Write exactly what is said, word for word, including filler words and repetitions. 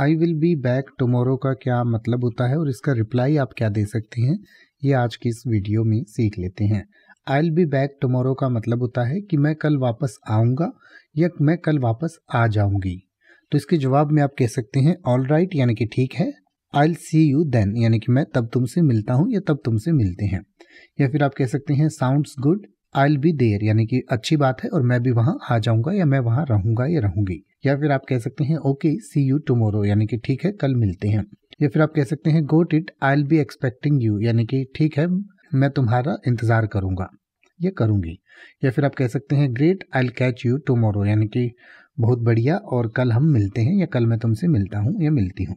I will be back tomorrow का क्या मतलब होता है और इसका रिप्लाई आप क्या दे सकती हैं, ये आज की इस वीडियो में सीख लेते हैं। I will be back tomorrow का मतलब होता है कि मैं कल वापस आऊँगा या मैं कल वापस आ जाऊँगी। तो इसके जवाब में आप कह सकते हैं ऑल राइट यानी कि ठीक है, I will see you then यानी कि मैं तब तुमसे मिलता हूँ या तब तुमसे मिलते हैं। या फिर आप कह सकते हैं sounds good I will be there यानी कि अच्छी बात है और मैं भी वहाँ आ जाऊँगा या मैं वहाँ रहूँगा या रहूँगी। या फिर आप कह सकते हैं ओके सी यू टुमारो यानी कि ठीक है कल मिलते हैं। या फिर आप कह सकते हैं got it I will be expecting you यानी कि ठीक है मैं तुम्हारा इंतजार करूँगा या करूँगी। या फिर आप कह सकते हैं great I will catch you tomorrow यानी कि बहुत बढ़िया और कल हम मिलते हैं या कल मैं तुमसे मिलता हूँ या मिलती हूँ।